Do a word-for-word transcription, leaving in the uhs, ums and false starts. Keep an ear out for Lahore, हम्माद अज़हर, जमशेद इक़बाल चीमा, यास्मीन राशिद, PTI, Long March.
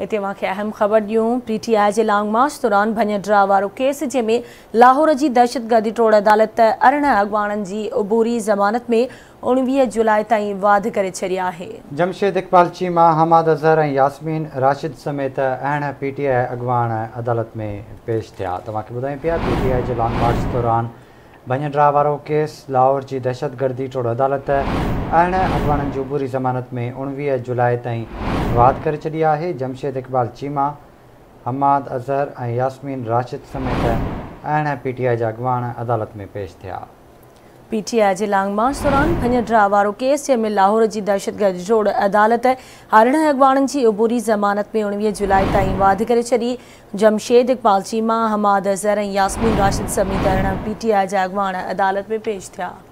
इतने वहाँ के अहम खबर ॾियूं। पीटीआई के लॉन्ग मार्च दौरान भंजड्रा वारो केस जंहिंमें लाहौर की दहशतगर्दी टोड़ अदालत अरिड़हं अगवाणनि की अबूरी जमानत में उणवीह जुलाई ताईं वाध करे छॾी आहे। जमशेद इक़बाल चीमा, हम्माद अज़हर और यास्मीन राशिद समेत अरिड़हं पीटीआई अगवाण अदालत में पेश थिया। तव्हांखे ॿुधायूं पिया पीटीआई के लॉन्ग मार्च दौरान भंजड्रा वारो केस लाहौर की दहशतगर्दी टोड़ अदालत अरिड़हं अगवाणनि की अबूरी जमानत में उणवीह जुलाई ताईं वाद कर छड़ी है। जमशेद इक़बाल चीमा, हम्माद अज़हर और यास्मीन राशिद समेत अरिड़हं पीटीआई जा अगवान अदालत में पेश थिया। पीटीआई के लॉन्ग मार्च दौरान भंजड्रा वारो केस जंहिंमें लाहौर की दहशतगर्दी जोड़ अदालत अरिड़हं अगवाणनि की अबूरी जमानत में उणवीह जुलाई ताईं वाद करे छड़ी। जमशेद इक़बाल चीमा, हम्माद अज़हर और यास्मीन राशिद समेत अरिड़हं पीटीआई जा अगवान अदालत में पेश थिया।